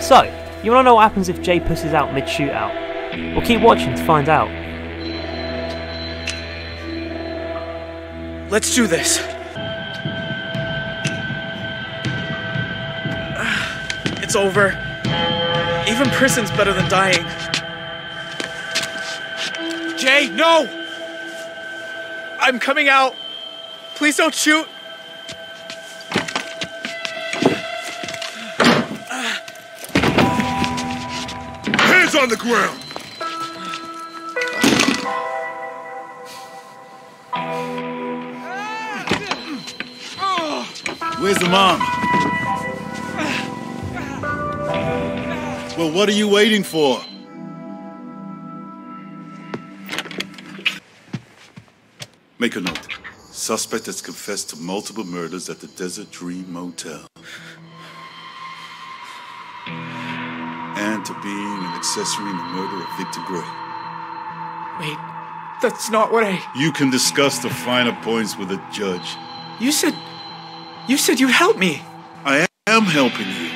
So, you want to know what happens if Jay pushes out mid-shootout? Well, keep watching to find out. Let's do this. It's over. Even prison's better than dying. Jay, no! I'm coming out. Please don't shoot. Hands on the ground! Where's the mom? Well, what are you waiting for? Make a note. Suspect has confessed to multiple murders at the Desert Dream Motel. And to being an accessory in the murder of Victor Gray. Wait, that's not what I... You can discuss the finer points with a judge. You said... You said you'd help me. I am helping you.